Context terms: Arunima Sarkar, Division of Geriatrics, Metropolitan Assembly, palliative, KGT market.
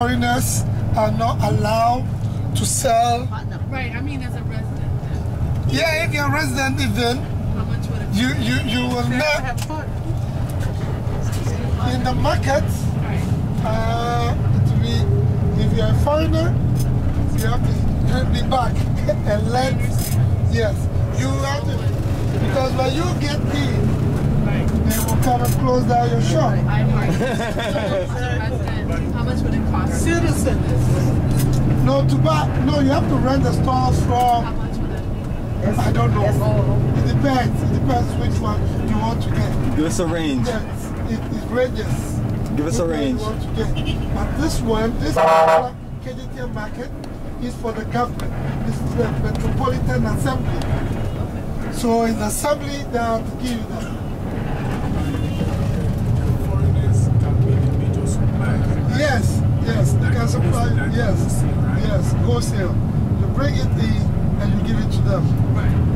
Foreigners are not allowed to sell. Right, I mean as a resident. Yeah, if you're a resident, then you will not. In the market, if you're a foreigner, you have to be back and let. Yes, you have to, because when you get paid, they will come and close down your shop. How much would it cost? Citizens. No, to buy. No, you have to rent the stores from. How much would it be? I don't know. Yes. It depends. It depends which one you want to get. Give us a range. Yes, it ranges. Give us a range. What you want to get. But this one, this KGT market, is for the government. This is the Metropolitan Assembly. So in the assembly, they have to give you that. Yes, you can supply, yes, wholesale. You bring it in and you give it to them. Right.